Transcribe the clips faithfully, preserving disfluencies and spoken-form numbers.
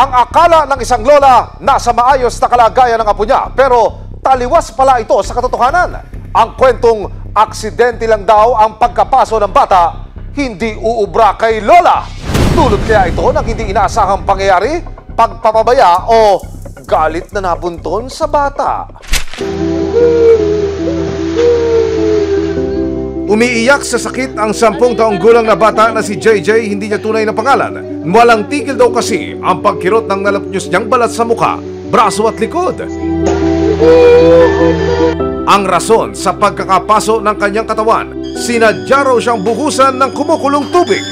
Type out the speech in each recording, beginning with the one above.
Ang akala ng isang lola nasa maayos na kalagayan ng apo niya, pero taliwas pala ito sa katotohanan. Ang kwentong aksidente lang daw ang pagkapaso ng bata, hindi uubra kay lola. Dulot kaya ito ng hindi inaasahang pangyayari, pagpapabaya o galit na nabunton sa bata. Umiiyak sa sakit ang sampung taong gulang na bata na si J J, hindi niya tunay na pangalan. Walang tigil daw kasi ang pagkirot ng nalapnyos niyang balat sa mukha, braso at likod. Ang rason sa pagkakapaso ng kanyang katawan, sinadya raw siyang buhusan ng kumukulong tubig.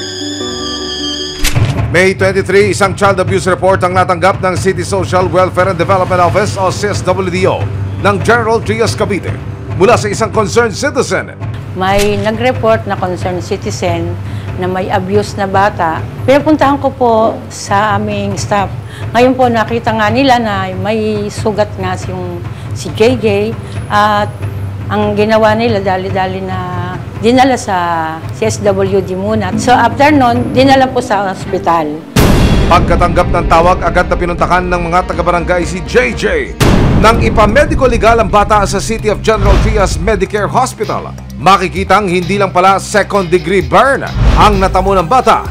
May twenty-three, isang child abuse report ang natanggap ng City Social Welfare and Development Office o C S W D O ng General Trias, Cavite mula sa isang concerned citizen. May nag-report na concerned citizen na may abuse na bata. Pinapuntahan ko po sa aming staff. Ngayon po nakita nga nila na may sugat nga si, yung, si J J. At ang ginawa nila, dali-dali na dinala sa C S W D muna. So after nun, dinala po sa hospital. Pagkatanggap ng tawag, agad na pinuntahan ng mga taga-barangay si J J. Nang ipamediko-legal ang bata sa City of General Fias Medicare Hospital, makikitang hindi lang pala second-degree burn ang natamo ng bata.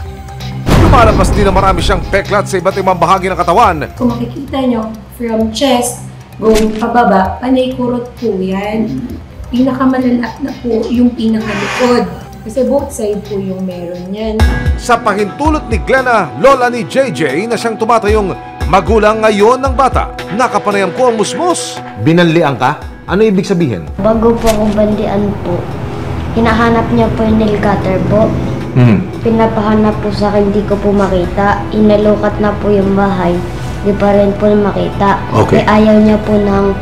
Lumalabas din na marami siyang peklat sa iba't ibang bahagi ng katawan. Kung makikita nyo, from chest, going pababa, panay kurot po yan. Pinakamalalaak na po yung pinakalikod. Kasi both side po yung meron yan. Sa pahintulot ni Glenda, lola ni J J, na siyang tumatayong magulang ngayon ng bata, nakapanayam ko ang musmos. Binanlian ka? Ano ibig sabihin? Bago po ako banlian po, hinahanap niya po yung nail cutter po. Mm-hmm. Pinapahanap po sa akin, hindi ko po makita. Inalukat na po yung bahay, hindi pa rin po makita. Okay. E ayaw niya po nang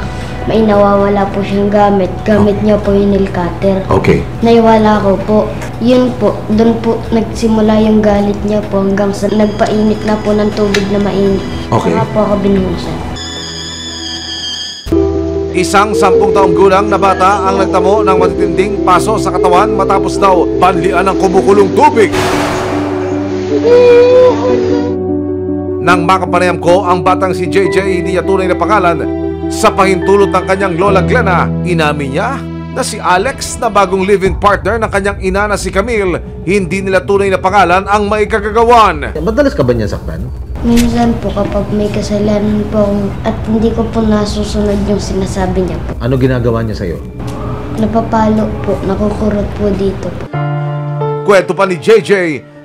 may nawawala po siyang gamit. Gamit niya po yung nail cutter. Okay. Naiwala ko po. Yun po, doon po nagsimula yung galit niya po hanggang sa nagpainit na po ng tubig na mainit. Okay. Saka po ako binuhusan. Isang sampung taong gulang na bata ang nagtamo ng matitinding paso sa katawan matapos daw banlian ng kumukulong tubig. Nang makapanayam ko ang batang si J J, hindi niya tunay na pangalan. Sa pahintulot ng kanyang lola Glenda, inamin niya na si Alex, na bagong live-in partner ng kanyang ina na si Camille, hindi nila tunay na pangalan ang maikagagawan. Madalas ka ba niya saktan? Minsan po kapag may kasalanan po at hindi ko po nasusunod yung sinasabi niya po. Ano ginagawa niya sa'yo? Napapalo po, nakukurot po dito po. Kwento pa ni J J,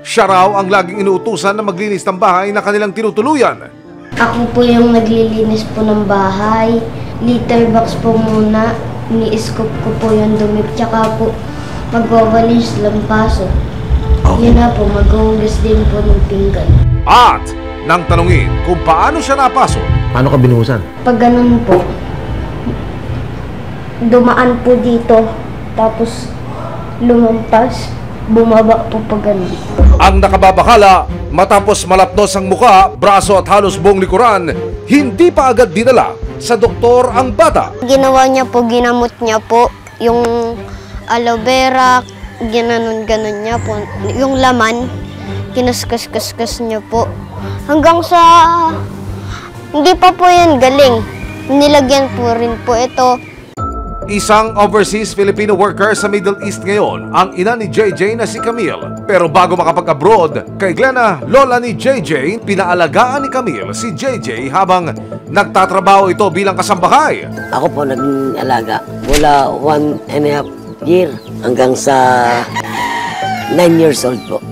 siya raw ang laging inuutusan na maglinis ng bahay na kanilang tinutuluyan. Ako po yung naglilinis po ng bahay, litter box po muna. Ni-scoop ko po yung dumi, tsaka po magwawalis ng paso. Okay. Yun na po, maghuhugas din po ng pinggan. At nang tanungin kung paano siya napaso. Paano ka binuhusan? Pag ganun po, dumaan po dito, tapos lumampas, bumaba po pag ganun. Ang nakababakala, matapos malapnos ang mukha, braso at halos buong likuran, hindi pa agad dinala sa doktor ang bata. Ginawa niya po, ginamot niya po yung aloe vera, ginanon-ganon niya po. Yung laman, kinaskas-kaskas niya po. Hanggang sa hindi pa po yan galing. Nilagyan po rin po ito. Isang overseas Filipino worker sa Middle East ngayon ang ina ni J J na si Camille. Pero bago makapag-abroad, kay Glenda, lola ni J J, pinaalagaan ni Camille si J J habang nagtatrabaho ito bilang kasambahay. Ako po naging alaga mula one and a half year hanggang sa nine years old po.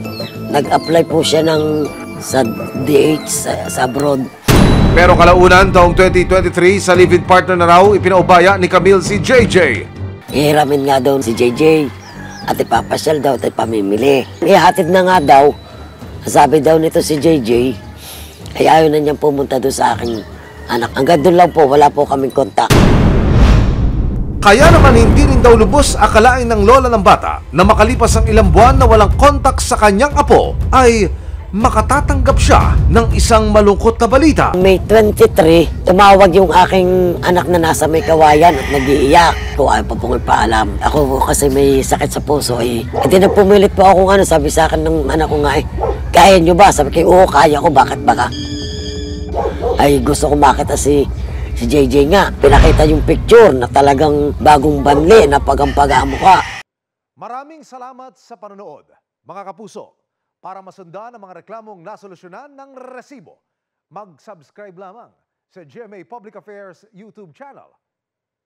Nag-apply po siya ng sa D H sa, sa abroad. Pero kalaunan, taong twenty twenty-three, sa live-in partner na raw, ipinaubaya ni Camille si J J. Ihiramin nga daw si J J at ipapasyal daw at ipamimili. Ihatid na nga daw, sabi daw nito si J J, ay ayaw na niyang pumunta doon sa aking anak. Hanggang doon lang po, wala po kaming kontak. Kaya naman hindi rin daw lubos akalain ng lola ng bata na makalipas ang ilang buwan na walang kontak sa kanyang apo ay makatatanggap siya ng isang malungkot na balita. May twenty-three, tumawag yung aking anak na nasa may kawayan at nag-iiyak. Ako ay papungol pa alam. Ako kasi may sakit sa puso eh. At nagpumilit po ako ano, sabi sa akin ng anak ko nga eh, kaya nyo ba? Sabi kayo, oo, kaya ko, bakit baka? ay gusto ko makita si si J J nga. Pinakita yung picture na talagang bagong banli na pagampaga ang mukha. Maraming salamat sa panonood, mga kapuso. Para masundan ang mga reklamong nasolusyonan ng resibo, mag-subscribe lamang sa Jemy Public Affairs YouTube channel.